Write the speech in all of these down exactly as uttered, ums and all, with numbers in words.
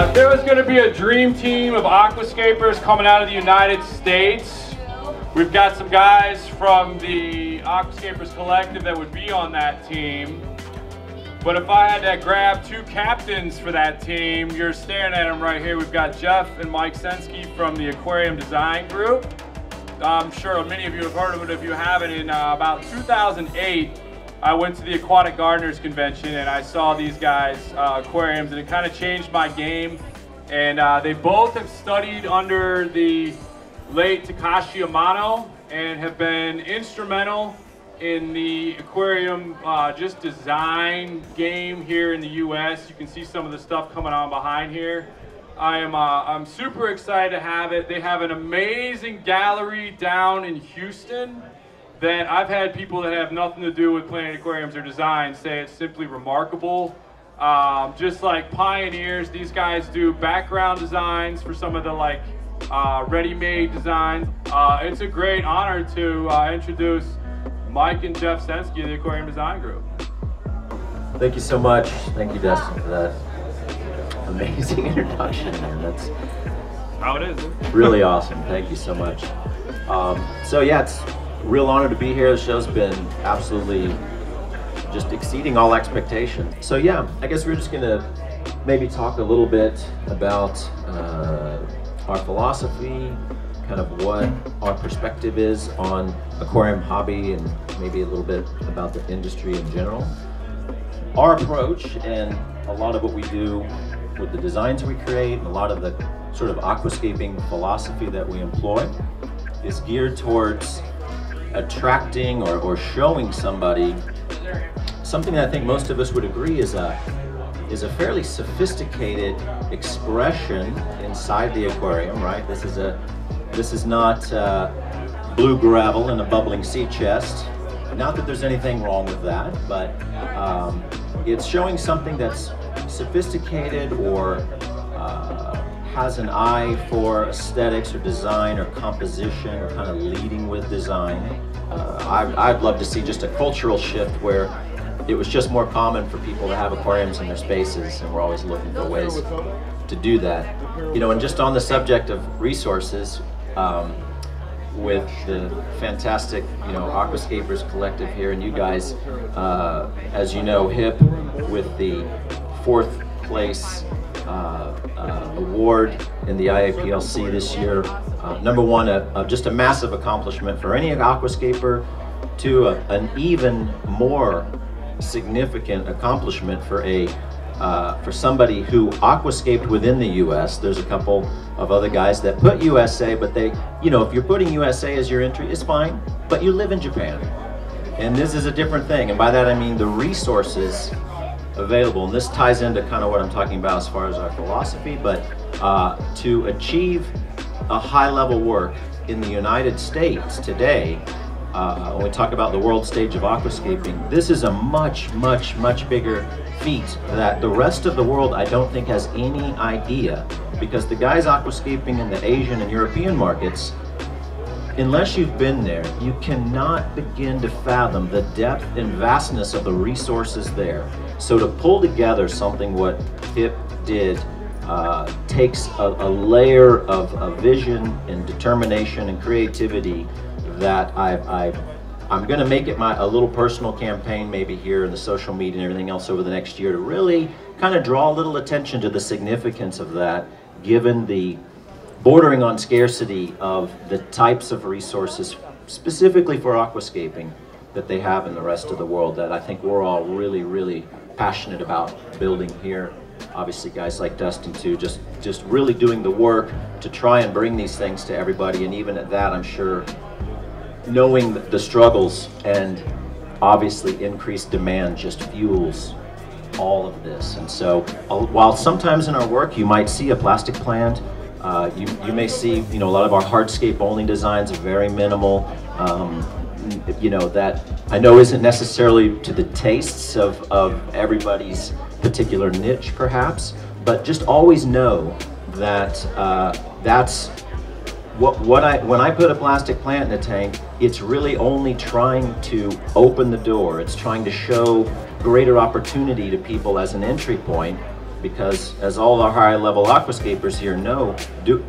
If there was going to be a dream team of aquascapers coming out of the United States, we've got some guys from the Aquascapers collective that would be on that team. But if I had to grab two captains for that team, you're staring at them right here. We've got Jeff and Mike Senske from the Aquarium Design Group. I'm sure many of you have heard of it. If you haven't, in uh, about two thousand eight, I went to the Aquatic Gardeners Convention and I saw these guys' uh, aquariums, and it kind of changed my game. And uh, they both have studied under the late Takashi Amano and have been instrumental in the aquarium uh, just design game here in the U S You can see some of the stuff coming on behind here. I am, uh, I'm super excited to have it. They have an amazing gallery down in Houston that I've had people that have nothing to do with planning aquariums or design say it's simply remarkable. Um, just like pioneers, these guys do background designs for some of the like uh, ready-made designs. Uh, it's a great honor to uh, introduce Mike and Jeff Senske of the Aquarium Design Group. Thank you so much. Thank you, Dustin, for that amazing introduction. Man, that's how it is. Really awesome. Thank you so much. Um, so yeah, it's a real honor to be here. The show's been absolutely just exceeding all expectations. So yeah, I guess we're just gonna maybe talk a little bit about uh, our philosophy, kind of what our perspective is on aquarium hobby, and maybe a little bit about the industry in general. Our approach and a lot of what we do with the designs we create, and a lot of the sort of aquascaping philosophy that we employ is geared towards attracting or, or showing somebody something that I think most of us would agree is a is a fairly sophisticated expression inside the aquarium, right? This is a This is not uh, blue gravel in a bubbling sea chest. Not that there's anything wrong with that, but um, it's showing something that's sophisticated or uh, has an eye for aesthetics or design or composition, or kind of leading with design. Uh, I, I'd love to see just a cultural shift where it was just more common for people to have aquariums in their spaces, and we're always looking for ways to do that. You know, and just on the subject of resources, Um, with the fantastic, you know, Aquascapers collective here, and you guys, uh, as you know, HIP with the fourth place uh, uh, award in the I A P L C this year. Uh, number one, a, a, just a massive accomplishment for any aquascaper. Two, a, an even more significant accomplishment for a Uh, for somebody who aquascaped within the U S There's a couple of other guys that put U S A, but they, you know, if you're putting U S A as your entry, it's fine, but you live in Japan. And this is a different thing. And by that, I mean the resources available. And this ties into kind of what I'm talking about as far as our philosophy, but uh, to achieve a high level work in the United States today, uh, when we talk about the world stage of aquascaping, this is a much, much, much bigger feat that the rest of the world I don't think has any idea, because the guys aquascaping in the Asian and European markets, unless you've been there, you cannot begin to fathom the depth and vastness of the resources there. So to pull together something what HIP did uh, takes a, a layer of a vision and determination and creativity that I've, I've I'm gonna make it my a little personal campaign maybe here in the social media and everything else over the next year to really kind of draw a little attention to the significance of that, given the bordering on scarcity of the types of resources specifically for aquascaping that they have in the rest of the world, that I think we're all really, really passionate about building here. Obviously guys like Dustin too, just, just really doing the work to try and bring these things to everybody. And even at that, I'm sure, knowing the struggles and obviously increased demand just fuels all of this. And so while sometimes in our work you might see a plastic plant, uh, you, you may see, you know, a lot of our hardscape only designs are very minimal, um, you know, that I know isn't necessarily to the tastes of, of everybody's particular niche perhaps, but just always know that uh, that's What, what I, when I put a plastic plant in a tank, it's really only trying to open the door. It's trying to show greater opportunity to people as an entry point because as all our high-level aquascapers here know, do,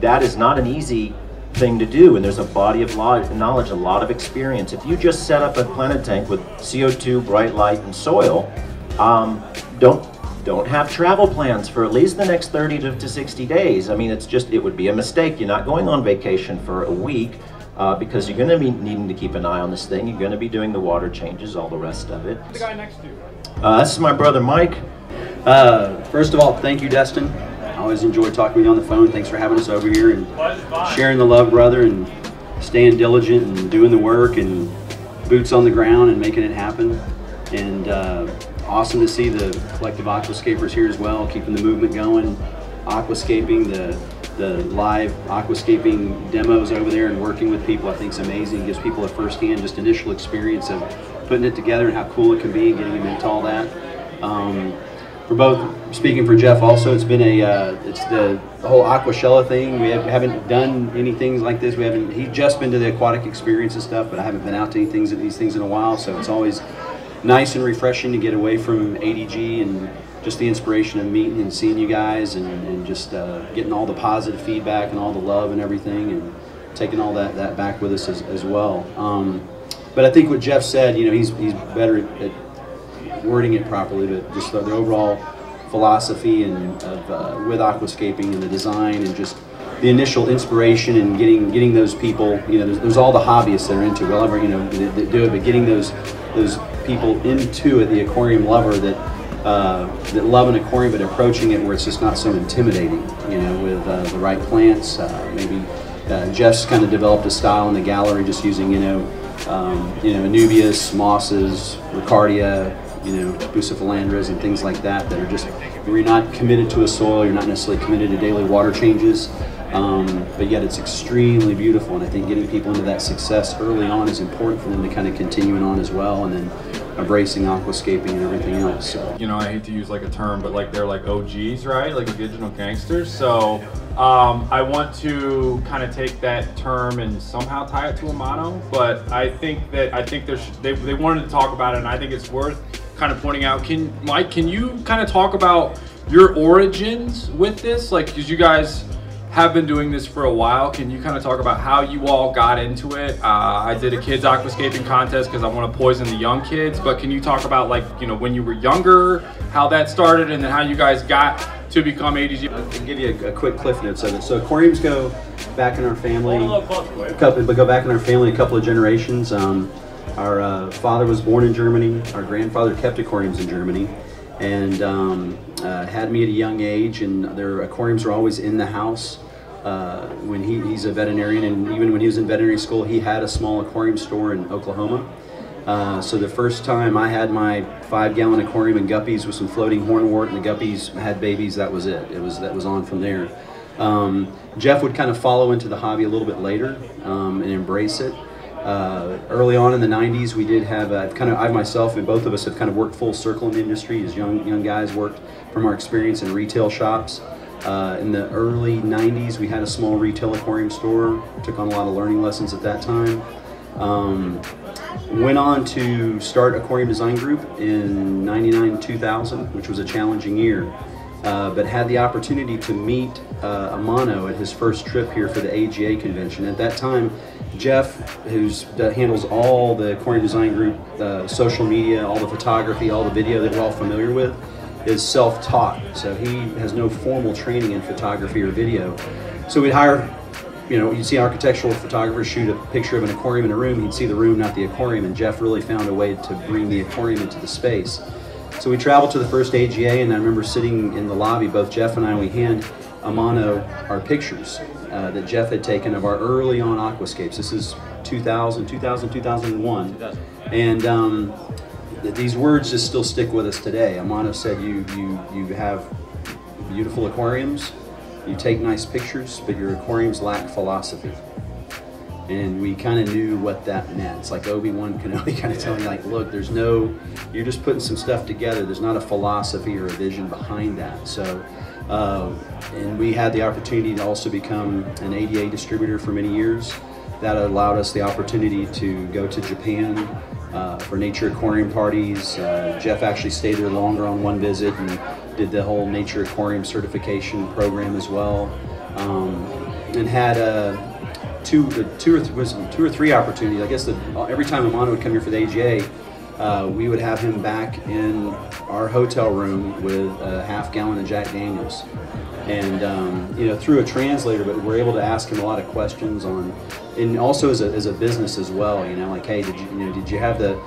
that is not an easy thing to do, and there's a body of knowledge, a lot of experience. If you just set up a planet tank with C O two, bright light, and soil, um, don't don't have travel plans for at least the next thirty to sixty days. I mean, it's just, it would be a mistake. You're not going on vacation for a week uh, because you're going to be needing to keep an eye on this thing. You're going to be doing the water changes, all the rest of it. The guy next to you, right? Uh, this is my brother, Mike. Uh, first of all, thank you, Dustin. I always enjoy talking to you on the phone. Thanks for having us over here and sharing the love, brother, and staying diligent and doing the work and boots on the ground and making it happen. And uh, awesome to see the collective aquascapers here as well, keeping the movement going, aquascaping, the the live aquascaping demos over there and working with people, I think is amazing. It gives people a first-hand just initial experience of putting it together and how cool it can be and getting them into all that. Um, we're both speaking for Jeff also. It's been a, uh, it's the, the whole Aquashella thing. We have, haven't done any things like this. We haven't, he's just been to the aquatic experience and stuff, but I haven't been out to any things, these things in a while, so it's always nice and refreshing to get away from A D G and just the inspiration of meeting and seeing you guys and, and just uh, getting all the positive feedback and all the love and everything and taking all that, that back with us as, as well. Um, but I think what Jeff said, you know, he's, he's better at wording it properly, but just the, the overall philosophy and of, uh, with aquascaping and the design and just the initial inspiration and getting getting those people, you know, there's, there's all the hobbyists that are into it, well, you know, that, that do it, but getting those those people into it, the aquarium lover that uh, that love an aquarium, but approaching it where it's just not so intimidating, you know, with uh, the right plants. Uh, maybe uh, Jeff's kind of developed a style in the gallery, just using, you know, um, you know, Anubias, mosses, Riccardia, you know, bucephalandras and things like that that are just, you're not committed to a soil, you're not necessarily committed to daily water changes. Um, but yet it's extremely beautiful, and I think getting people into that success early on is important for them to kind of continuing on as well, and then embracing aquascaping and everything else. So. You know, I hate to use like a term, but like they're like O Gs, right? Like original gangsters. So um, I want to kind of take that term and somehow tie it to Amano, but I think that I think there should, they they wanted to talk about it, and I think it's worth kind of pointing out. Can Mike, can you kind of talk about your origins with this? Like, because you guys have been doing this for a while. Can you kind of talk about how you all got into it? Uh, I did a kids aquascaping contest because I want to poison the young kids, but can you talk about, like, you know, when you were younger, how that started, and then how you guys got to become A D G? I'll give you a, a quick cliff notes of it. So aquariums go back in our family, a couple, but go back in our family a couple of generations. Um, our uh, father was born in Germany. Our grandfather kept aquariums in Germany, and um, uh, had me at a young age, and their aquariums were always in the house. Uh, when he, he's a veterinarian, and even when he was in veterinary school, he had a small aquarium store in Oklahoma. Uh, so the first time I had my five-gallon aquarium and guppies with some floating hornwort, and the guppies had babies, that was it. It was, that was on from there. Um, Jeff would kind of follow into the hobby a little bit later um, and embrace it. Uh, early on in the nineties, we did have, uh, kind of, I myself and both of us have kind of worked full circle in the industry as young, young guys, worked from our experience in retail shops. Uh, in the early nineties, we had a small retail aquarium store, took on a lot of learning lessons at that time. Um, went on to start Aquarium Design Group in ninety-nine two thousand, which was a challenging year, uh, but had the opportunity to meet uh, Amano at his first trip here for the A G A convention. At that time, Jeff, who uh, handles all the Aquarium Design Group uh, social media, all the photography, all the video that we're all familiar with, is self-taught. So he has no formal training in photography or video. So we'd hire, you know, you'd see architectural photographers shoot a picture of an aquarium in a room, he'd see the room, not the aquarium, and Jeff really found a way to bring the aquarium into the space. So we traveled to the first A G A, and I remember sitting in the lobby, both Jeff and I, we hand Amano our pictures uh, that Jeff had taken of our early on aquascapes. This is two thousand, two thousand, two thousand one. And um, these words just still stick with us today. Amano said, you, you, you have beautiful aquariums, you take nice pictures, but your aquariums lack philosophy. And we kind of knew what that meant. It's like Obi-Wan Kenobi kind of telling you, like, look, there's no, you're just putting some stuff together. There's not a philosophy or a vision behind that. So, uh, and we had the opportunity to also become an A D A distributor for many years. That allowed us the opportunity to go to Japan uh, for nature aquarium parties. Uh, Jeff actually stayed there longer on one visit, and did the whole nature aquarium certification program as well, um, and had a two the two or was two or three opportunities. I guess that every time Amano would come here for the A G A, uh, we would have him back in our hotel room with a half gallon of Jack Daniels, and um, you know, through a translator, but we're able to ask him a lot of questions on, and also as a, as a business as well. You know, like, hey, did you, you know, did you have the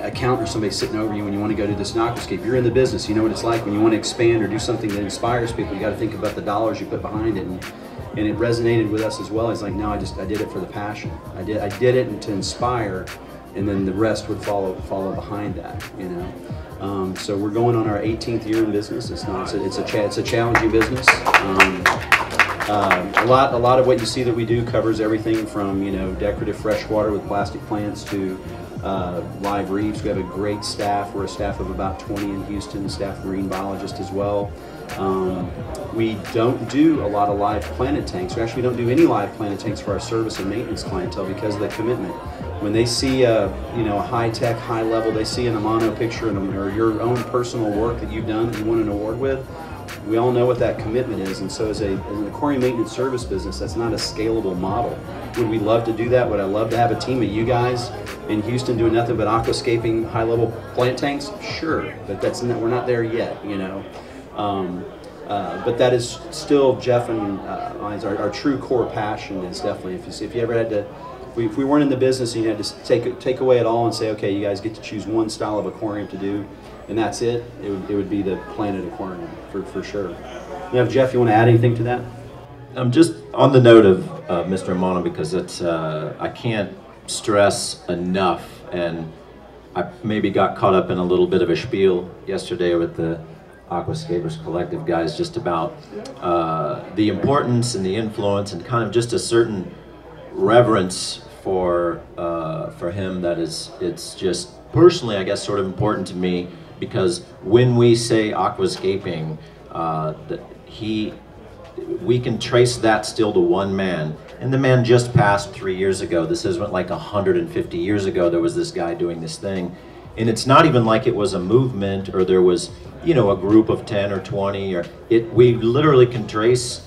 accountant or somebody sitting over you when you want to go do this aquascape? You're in the business, you know what it's like when you want to expand or do something that inspires people. You got to think about the dollars you put behind it, and, and it resonated with us as well. It's like, no, I just I did it for the passion. I did I did it to inspire, and then the rest would follow follow behind that. You know, um, so we're going on our eighteenth year in business. It's not it's a it's a, cha it's a challenging business. Um, uh, a lot a lot of what you see that we do covers everything from, you know, decorative freshwater with plastic plants to Uh, live reefs. We have a great staff. We're a staff of about twenty in Houston, staff marine biologist as well. Um, we don't do a lot of live planet tanks. We actually don't do any live planet tanks for our service and maintenance clientele because of the commitment. When they see a, you know, a high-tech, high-level, they see an Amano picture and, or your own personal work that you've done that you won an award with, we all know what that commitment is. And so as, a, as an aquarium maintenance service business, that's not a scalable model. Would we love to do that? Would I love to have a team of you guys in Houston doing nothing but aquascaping high-level plant tanks? Sure, but that's not, we're not there yet, you know. Um, uh, but that is still Jeff and uh, our, our true core passion is definitely, if you, if you ever had to, if we weren't in the business and you had to take, take away it all and say, okay, you guys get to choose one style of aquarium to do, and that's it, it would, it would be the planet aquarium, for, for sure. Now, Jeff, you want to add anything to that? I'm just on the note of uh, Mister Amano, because it's, uh, I can't stress enough, and I maybe got caught up in a little bit of a spiel yesterday with the Aquascapers collective guys just about uh, the importance and the influence and kind of just a certain reverence for uh, for him that is, it's just personally, I guess, sort of important to me, because when we say aquascaping, uh, that he we can trace that still to one man, and the man just passed three years ago. This isn't like a hundred fifty years ago there was this guy doing this thing, and it's not even like it was a movement or there was, you know, a group of ten or twenty or it. We literally can trace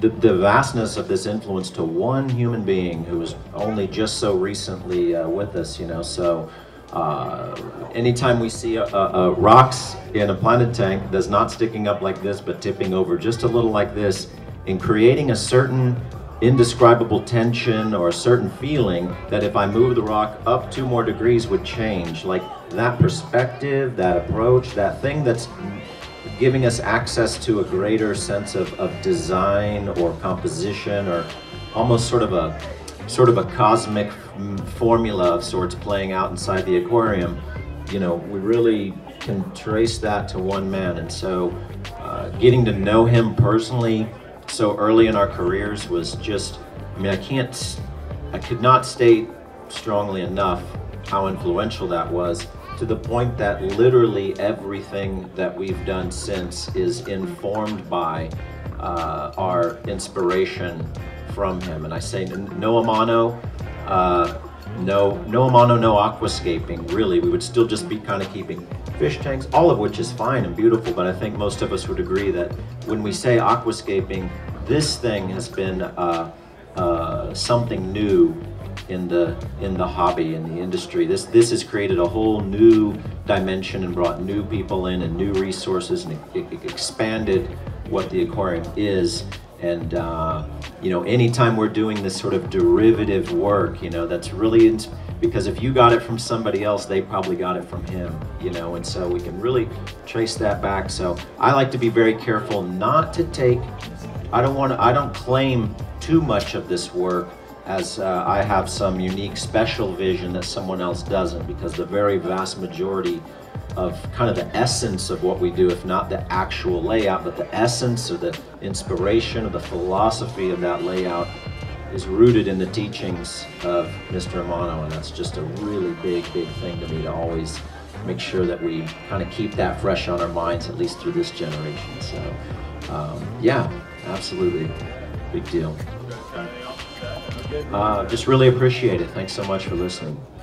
the, the vastness of this influence to one human being who was only just so recently uh, with us, you know. So uh, anytime we see a, a, a rocks in a planet tank that's not sticking up like this but tipping over just a little like this and creating a certain indescribable tension or a certain feeling that if I move the rock up two more degrees would change, like that perspective, that approach, that thing that's giving us access to a greater sense of, of design or composition or almost sort of a sort of a cosmic formula of sorts playing out inside the aquarium. You know, we really can trace that to one man, and so uh, getting to know him personally so early in our careers was just, I mean, I can't, I could not state strongly enough how influential that was, to the point that literally everything that we've done since is informed by uh, our inspiration from him. And I say no Amano, uh, no, no Amano, no aquascaping, really. We would still just be kind of keeping fish tanks, all of which is fine and beautiful, but I think most of us would agree that when we say aquascaping, this thing has been uh, uh, something new in the in the hobby, in the industry. This this has created a whole new dimension and brought new people in and new resources, and it, it, it expanded what the aquarium is. And uh, you know, anytime we're doing this sort of derivative work, you know, that's really, because if you got it from somebody else, they probably got it from him, you know, and so we can really trace that back. So I like to be very careful not to take, I don't want to, I don't claim too much of this work, as uh, I have some unique special vision that someone else doesn't, because the very vast majority of kind of the essence of what we do, if not the actual layout, but the essence or the inspiration or the philosophy of that layout is rooted in the teachings of Mister Amano, and that's just a really big, big thing to me, to always make sure that we kind of keep that fresh on our minds, at least through this generation. So, um, yeah, absolutely, big deal. Uh, just really appreciate it. Thanks so much for listening.